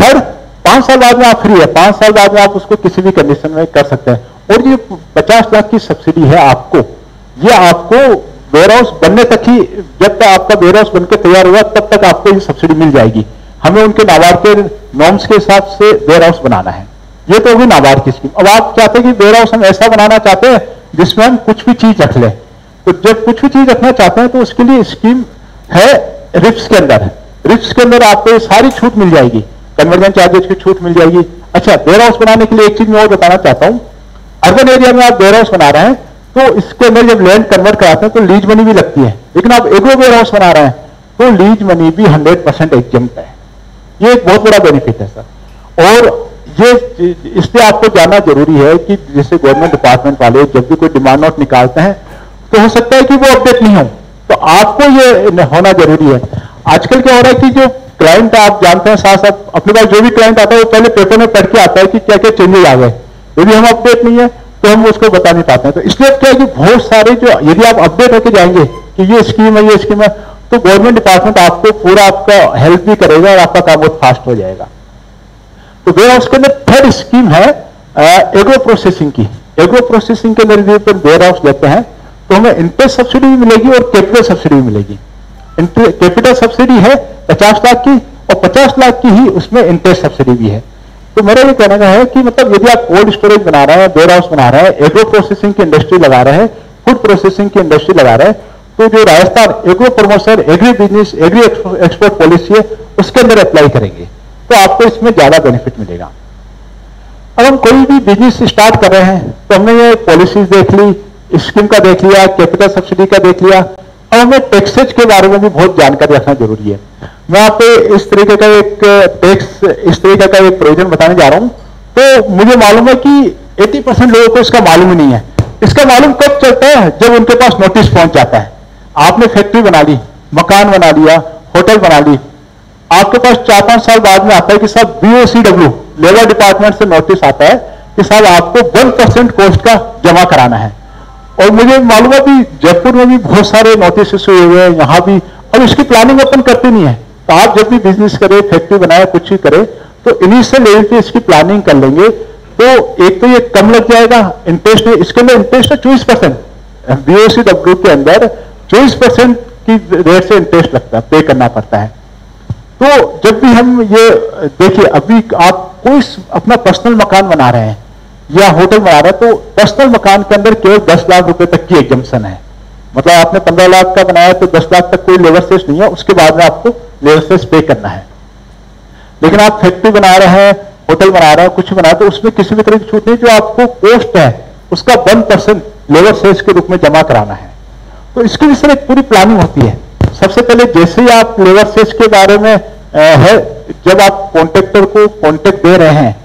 थर्ड, 5 साल बाद में आप फ्री है, 5 साल बाद में आप उसको किसी भी कंडीशन में कर सकते हैं। और ये 50 लाख की सब्सिडी है आपको, ये आपको वेयर हाउस बनने तक ही, जब तक आपका वेयर हाउस बनकर तैयार होगा तब तक आपको ये सब्सिडी मिल जाएगी। हमें उनके नाबार्ड के नॉर्म्स के हिसाब से वेयर हाउस बनाना है। ये तो होगी नाबार्ड की स्कीम। अब आप चाहते हैं कि वेयर हाउस हम ऐसा बनाना चाहते हैं जिसमें हम कुछ भी चीज रख लें, तो जब कुछ भी चीज रखना चाहते हैं तो उसके लिए स्कीम है रिप्स के अंदर। रिप्स के अंदर आपको सारी छूट मिल जाएगी, कन्वर्जन चार्जेस की छूट मिल जाएगी। अच्छा, वेयर हाउस बनाने के लिए एक चीज मैं और बताना चाहता हूँ, अर्बन एरिया में आप वेयर हाउस बना रहे हैं तो इसके अंदर जब लैंड कन्वर्ट कराते हैं तो लीज मनी भी लगती है, लेकिन आप एग्रो वेयर हाउस बना रहे हैं तो लीज मनी भी 100% एग्जम्प्ट है। ये एक बहुत बड़ा बेनिफिट है सर, और ये इसलिए आपको जानना जरूरी है कि जैसे गवर्नमेंट डिपार्टमेंट वाले जब भी कोई डिमांड नोट निकालते हैं तो हो सकता है कि वो अपडेट नहीं हो, तो आपको ये होना जरूरी है। आजकल क्या हो रहा है कि जो क्लाइंट आप जानते हैं साथ साथ अपने पास जो भी क्लाइंट आता है वो पहले पेपर में पढ़ के आता है कि क्या क्या चेंजेज आ गए, यदि हम अपडेट नहीं है तो हम उसको बता नहीं पाते हैं। तो इसलिए क्या है कि बहुत सारे जो यदि आप अपडेट होकर जाएंगे कि ये स्कीम है, ये स्कीम है, तो गवर्नमेंट डिपार्टमेंट आपको पूरा आपका हेल्प भी करेगा और आपका काम बहुत फास्ट हो जाएगा। तो वेयर हाउस के अंदर थर्ड स्कीम है एग्रो प्रोसेसिंग की। एग्रो प्रोसेसिंग के अंदर यदि वेयर हाउस लेते हैं तो हमें इंटरेस्ट सब्सिडी भी मिलेगी और कैपिटल सब्सिडी भी मिलेगी। कैपिटल सब्सिडी है 50 लाख की और 50 लाख की ही उसमें इंटरेस्ट सब्सिडी भी है। तो मेरा ये कहना है कि मतलब यदि आप कोल्ड स्टोरेज बना रहे हैं, वेयर हाउस बना रहे हैं, एग्रो प्रोसेसिंग की इंडस्ट्री लगा रहे हैं, फूड प्रोसेसिंग की इंडस्ट्री लगा रहे हैं, तो जो Rajasthan agro promotion agri business agri export policy है उसके अंदर अप्लाई करेंगे तो आपको इसमें ज्यादा बेनिफिट मिलेगा। अब हम कोई भी बिजनेस स्टार्ट कर रहे हैं तो हमने ये पॉलिसीज देख ली, स्कीम का देख लिया, कैपिटल सब्सिडी का देख लिया, और हमें टैक्सेज के बारे में भी बहुत जानकारी रखना जरूरी है। मैं आपको इस तरीके का एक टैक्स, इस तरीके का एक प्रोविजन बताने जा रहा हूं, तो मुझे मालूम है कि 80% लोगों को इसका मालूम ही नहीं है। इसका मालूम कब चलता है? जब उनके पास नोटिस पहुंच जाता है। आपने फैक्ट्री बना ली, मकान बना लिया, होटल बना ली, आपके पास 4-5 साल बाद में आता है कि साहब BOCW लेबर डिपार्टमेंट से नोटिस आता है कि साहब आपको 1% कॉस्ट का जमा कराना है। और मुझे मालूम है कि जयपुर में भी बहुत सारे नोटिस इशू हुए हैं, यहाँ भी, और इसकी प्लानिंग अपन करते नहीं है। तो आप जब भी बिजनेस करें, फैक्ट्री बनाए, कुछ भी करें, तो इनिशियल लेवल पे इसकी प्लानिंग कर लेंगे तो एक तो ये कम लग जाएगा। इंटरेस्ट है, इसके अंदर इंटरेस्ट है 24%, BOCW के अंदर 24% की रेट से इंटरेस्ट लगता है, पे करना पड़ता है। तो जब भी हम ये देखिए, अभी आप कोई अपना पर्सनल मकान बना रहे हैं या होटल बना रहा है तो पर्सनल मकान के अंदर केवल 10 लाख रुपए तक की एग्जम्पशन है। मतलब आपने 15 लाख का बनाया तो 10 लाख तक कोई लेबर सेस नहीं है, उसके बाद में आपको लेबर सेस पे करना है। लेकिन आप फैक्ट्री बना रहे हैं, होटल बना रहे हैं, कुछ बना रहे हैं, तो उसमें किसी भी तरह की छूट नहीं। जो आपको कॉस्ट है उसका 1% लेबर सेस के रूप में जमा कराना है। तो इसके लिए सर एक पूरी प्लानिंग होती है। सबसे पहले जैसे ही आप लेबर सेस के बारे में है, जब आप कॉन्ट्रैक्टर को कॉन्ट्रैक्ट दे रहे हैं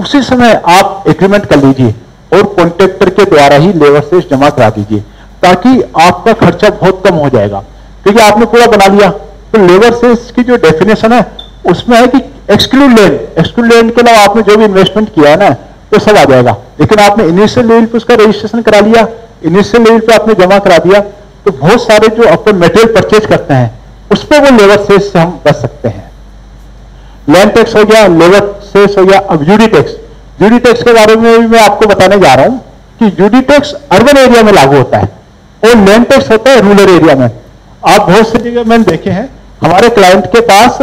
उसी समय आप एग्रीमेंट कर लीजिए और कॉन्ट्रैक्टर के द्वारा ही लेबर सेस जमा करा दीजिए, ताकि आपका खर्चा बहुत कम हो जाएगा। क्योंकि आपने पूरा बना लिया तो लेबर सेस की जो डेफिनेशन है उसमें है कि एक्सक्लूड लैंड के अलावा आपने जो भी इन्वेस्टमेंट किया है ना वो सब आ जाएगा। लेकिन आपने इनिशियल लेवल पे उसका रजिस्ट्रेशन करा लिया, इनिशियल लेवल पे आपने जमा करा दिया, तो बहुत सारे जो अपन मेटेरियल परचेज करते हैं उस पर वो लेबर सेस से हम बच सकते हैं। लैंड टैक्स हो गया, लेबर सेस हो गया। अब ड्यूटी टैक्स, ड्यूटी टैक्स के बारे में भी मैं आपको बताने जा रहा हूं कि ड्यूटी टैक्स अर्बन एरिया में लागू होता है और लैंड टैक्स होता है रूरल एरिया में। आप बहुत सी जगह मैंने देखे हैं, हमारे क्लाइंट के पास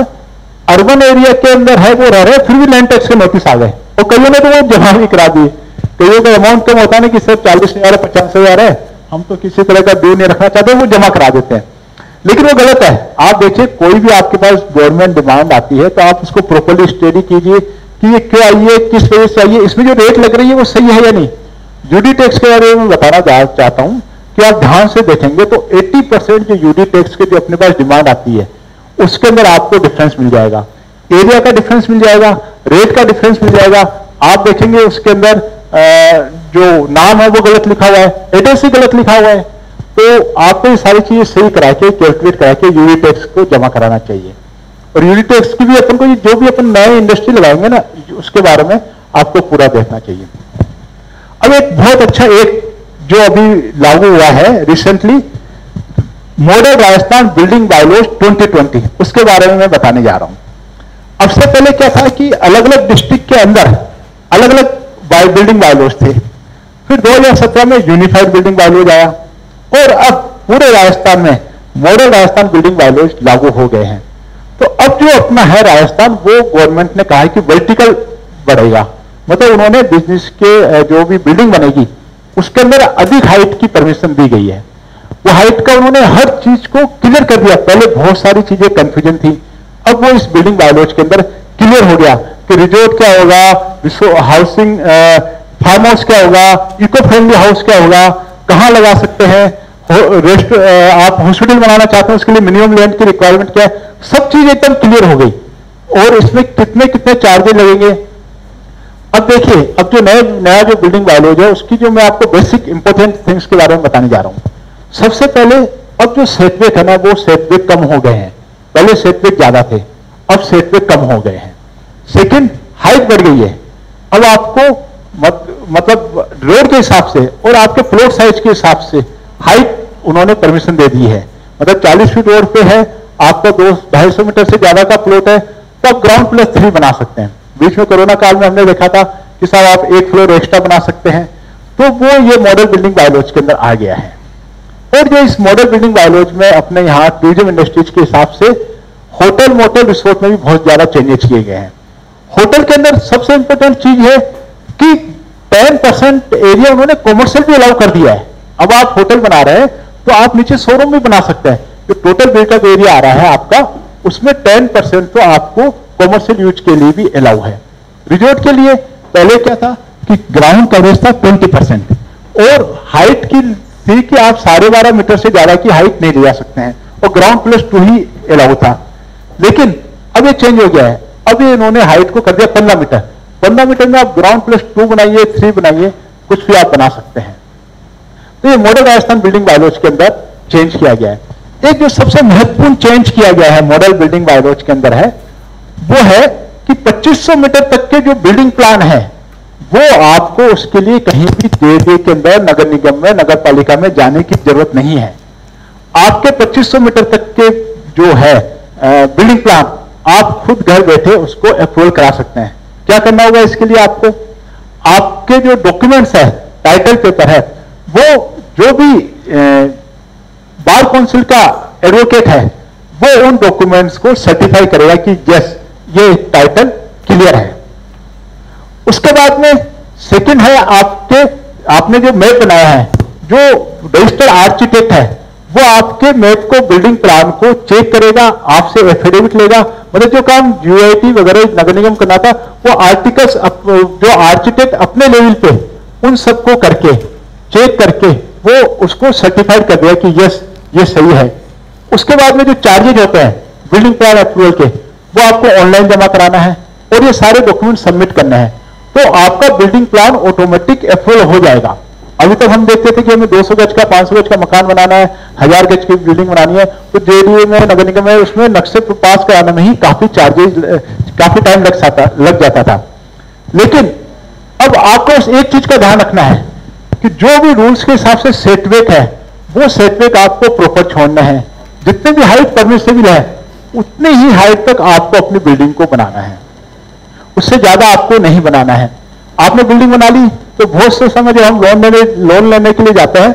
अर्बन एरिया के अंदर है, वो रह रहे, फिर भी लैंड टैक्स के नोटिस आ गए और कईयों ने तो वो जमा भी करा दिए। कईयों का अमाउंट कम होता है ना कि सिर्फ 40,000 50,000 है, हम तो किसी तरह का ड्यू नहीं रखना चाहते, वो जमा करा देते हैं, लेकिन वो गलत है। आप देखिए कोई भी आपके पास गवर्नमेंट डिमांड आती है तो आप उसको प्रॉपरली स्टडी कीजिए कि ये क्यों आई है, किस वजह से आई है, इसमें जो रेट लग रही है वो सही है या नहीं। यूडी टैक्स के बारे में बताना चाहता हूं कि आप ध्यान से देखेंगे तो 80% जो यूडी टैक्स के जो अपने पास डिमांड आती है उसके अंदर आपको डिफरेंस मिल जाएगा, एरिया का डिफरेंस मिल जाएगा, रेट का डिफरेंस मिल जाएगा। आप देखेंगे उसके अंदर जो नाम है वो गलत लिखा हुआ है, एड्रेस ही गलत लिखा हुआ है। तो आपको ये सारी चीजें सही करा के कैलकुलेट करा के यूडी टैक्स को जमा कराना चाहिए। और यूडी टैक्स की भी अपन को जो भी अपन नए इंडस्ट्री लगाएंगे ना उसके बारे में आपको पूरा देखना चाहिए। अब एक बहुत अच्छा एक जो अभी लागू हुआ है recently, model Rajasthan building bylaws 2020, उसके बारे में मैं बताने जा रहा हूं। अब से पहले क्या था कि अलग अलग डिस्ट्रिक्ट के अंदर अलग अलग बिल्डिंग बायोलॉज थे, फिर 2017 में यूनिफाइड बिल्डिंग बायोलॉज आया और अब पूरे राजस्थान में मॉडल राजस्थान बिल्डिंग बायोलॉज लागू हो गए हैं। तो अब जो अपना है राजस्थान वो गवर्नमेंट ने कहा है कि वर्टिकल बढ़ेगा, मतलब उन्होंने बिजनेस के जो भी बिल्डिंग बनेगी उसके अंदर अधिक हाइट की परमिशन दी गई है। वो हाइट का उन्होंने हर चीज को क्लियर कर दिया। पहले बहुत सारी चीजें कंफ्यूजन थी, अब वो इस बिल्डिंग बायोलॉज के अंदर क्लियर हो गया कि रिजोर्ट क्या होगा, हाउसिंग फार्म हाउस क्या होगा, इको फ्रेंडली हाउस क्या होगा, कहाँ लगा सकते हैं, आप हॉस्पिटल बनाना चाहते हैं उसके लिए मिनिमम लैंड की रिक्वायरमेंट क्या है, सब चीज एकदम क्लियर हो गई। और इसमें कितने कितने चार्जेज लगेंगे अब देखिए। अब जो नया जो बिल्डिंग बायोलॉज है उसकी जो मैं आपको बेसिक इंपॉर्टेंट थिंग्स के बारे में बताने जा रहा हूँ। सबसे पहले अब जो सेटबैक है ना वो सेटबैक कम हो गए हैं, पहले सेटबैक ज्यादा थे अब सेटबैक कम हो गए हैं। सेकेंड, हाइट बढ़ गई है। अब आपको मतलब रोड के हिसाब से और आपके प्लॉट साइज के हिसाब से हाइट उन्होंने परमिशन दे दी है, मतलब 40 फीट रोड पे है, आपका 200-250 मीटर से ज्यादा का प्लॉट है तो आप ग्राउंड प्लस 3 बना सकते हैं। बीच में कोरोना काल में हमने देखा था कि साहब आप 1 फ्लोर एक्स्ट्रा बना सकते हैं, तो वो ये मॉडल बिल्डिंग बायोलॉज के अंदर आ गया है। और जो इस मॉडल बिल्डिंग बायोलॉज में अपने यहाँ टूरिज्म इंडस्ट्रीज के हिसाब से होटल, मोटल, रिसोर्ट में भी बहुत ज्यादा चेंजेस किए गए हैं। होटल के अंदर सबसे इंपॉर्टेंट चीज है कि 10% एरिया उन्होंने कॉमर्शियल भी अलाउ कर दिया है। अब आप होटल बना रहे हैं तो आप नीचे शोरूम भी बना सकते हैं, जो टोटल बिल्टअप एरिया आ रहा है आपका उसमें 10% तो आपको कॉमर्शियल यूज के लिए भी अलाउ है। रिजॉर्ट के लिए पहले क्या था कि ग्राउंड कवरेज था 20% और हाइट की थी कि आप 12.5 मीटर से ज्यादा की हाइट नहीं ले जा सकते हैं और ग्राउंड प्लस 2 ही अलाउ था। लेकिन अब ये चेंज हो गया है, अभी इन्होंने हाइट को कर दिया 15 मीटर। 15 मीटर में आप ग्राउंड प्लस 2 बनाइए, 3 बनाइए, कुछ भी आप बना सकते हैं। तो ये मॉडल राजस्थान बिल्डिंग बायोलॉज के अंदर चेंज किया गया है। एक जो सबसे महत्वपूर्ण चेंज किया गया है मॉडल बिल्डिंग बायोलॉज के अंदर है वो है कि 2500 मीटर तक के जो बिल्डिंग प्लान है वो आपको उसके लिए कहीं भी जेजे के अंदर, नगर निगम में, नगर पालिका में जाने की जरूरत नहीं है। आपके 2500 मीटर तक के जो है बिल्डिंग प्लान आप खुद घर बैठे उसको अप्रूवल करा सकते हैं। क्या करना होगा इसके लिए आपको, आपके जो डॉक्यूमेंट्स है, टाइटल पेपर है, वो जो भी बार काउंसिल का एडवोकेट है वो उन डॉक्यूमेंट्स को सर्टिफाई करेगा कि यस ये टाइटल क्लियर है। उसके बाद में सेकंड है आपने जो मैप बनाया है, जो रजिस्टर्ड आर्किटेक्ट है वो आपके मैप को, बिल्डिंग प्लान को चेक करेगा, आपसे एफिडेविट लेगा, मतलब जो काम यूआईटी वगैरह नगर निगम करना था वो आर्टिकल्स जो आर्किटेक्ट अपने लेवल पे उन सबको करके चेक करके वो उसको सर्टिफाइड कर दिया कि यस ये सही है। उसके बाद में जो चार्जेज होते हैं बिल्डिंग प्लान अप्रूवल के वो आपको ऑनलाइन जमा कराना है और ये सारे डॉक्यूमेंट सबमिट करना है, तो आपका बिल्डिंग प्लान ऑटोमेटिक अप्रूवल हो जाएगा। अभी तक हम देखते थे कि हमें 200 गज का, 500 गज का मकान बनाना है, 1000 गज की बिल्डिंग बनानी है, तो जेडीए में, नगर निगम में उसमें नक्शे पास कराने में ही काफी टाइम लग जाता था। लेकिन अब आपको उस एक चीज का ध्यान रखना है कि जो भी रूल्स के हिसाब से सेटबैक है वो सेटबैक आपको प्रॉपर छोड़ना है। जितने भी हाइट परमिसेबल है उतनी ही हाइट तक आपको अपनी बिल्डिंग को बनाना है, उससे ज्यादा आपको नहीं बनाना है। आपने बिल्डिंग बना ली तो बहुत से समय जब हम लोन लेने के लिए जाते हैं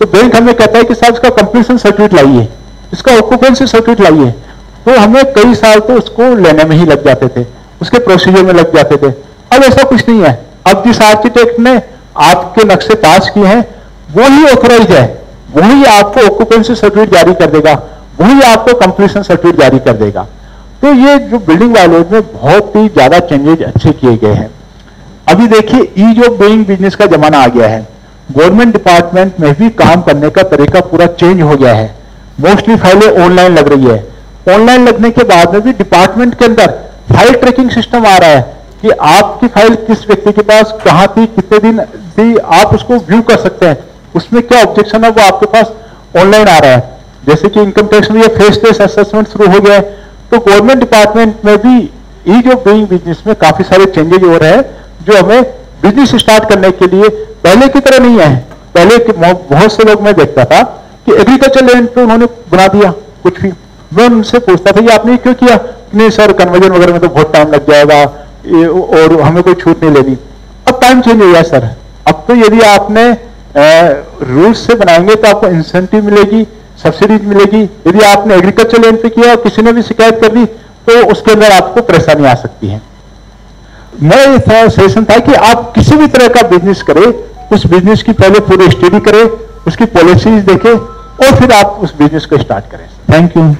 तो बैंक हमें कहता है कि साहब इसका कंप्लीशन सर्टिफिकेट लाइए, इसका ऑक्यूपेंसी सर्टिफिकेट लाइए, तो हमें कई साल तो उसको लेने में ही लग जाते थे, उसके प्रोसीजर में लग जाते थे। अब ऐसा कुछ नहीं है, अब जिस आर्किटेक्ट ने आपके नक्शे पास किए हैं वो ही ऑथोराइज है, वही आपको ऑक्यूपेंसी सर्टिफिकेट जारी कर देगा, वही आपको कंप्लीशन सर्टिफिकेट जारी कर देगा। तो ये जो बिल्डिंग बायोलॉज में बहुत ही ज्यादा चेंजेज अच्छे किए गए हैं। अभी देखिए ईज ऑफ डूइंग बिजनेस का जमाना आ गया है, गवर्नमेंट डिपार्टमेंट में भी काम करने का तरीका पूरा चेंज हो गया है। मोस्टली फाइलें ऑनलाइन लग रही है, ऑनलाइन लगने के बाद में भी डिपार्टमेंट के अंदर फाइल ट्रैकिंग सिस्टम आ रहा है कि आपकी फाइल किस व्यक्ति के पास कहाँ थी, कितने दिन थी, आप उसको व्यू कर सकते हैं, उसमें क्या ऑब्जेक्शन है वो आपके पास ऑनलाइन आ रहा है। जैसे कि इनकम टैक्स में ये फेस टू फेस असेसमेंट शुरू हो गया है। तो गवर्नमेंट डिपार्टमेंट में भी ईज ऑफ डूइंग बिजनेस में काफी सारे चेंजेज हो रहे हैं जो हमें बिजनेस स्टार्ट करने के लिए पहले की तरह नहीं है। पहले बहुत से लोग मैं देखता था कि एग्रीकल्चर लैंड पे उन्होंने बना दिया कुछ भी, मैं उनसे पूछता था ये आपने क्यों किया, नहीं सर कन्वर्जन वगैरह में तो बहुत टाइम लग जाएगा और हमें कोई छूट नहीं लेनी। अब टाइम चेंज हो गया सर, अब तो यदि आपने रूल्स से बनाएंगे तो आपको इंसेंटिव मिलेगी, सब्सिडीज मिलेगी। यदि आपने एग्रीकल्चर लैंड पे किया और किसी ने भी शिकायत कर दी तो उसके अंदर आपको परेशानी आ सकती है। मेरा सजेशन था कि आप किसी भी तरह का बिजनेस करें, उस बिजनेस की पहले पूरी स्टडी करें, उसकी पॉलिसीज देखें और फिर आप उस बिजनेस को स्टार्ट करें। Thank you.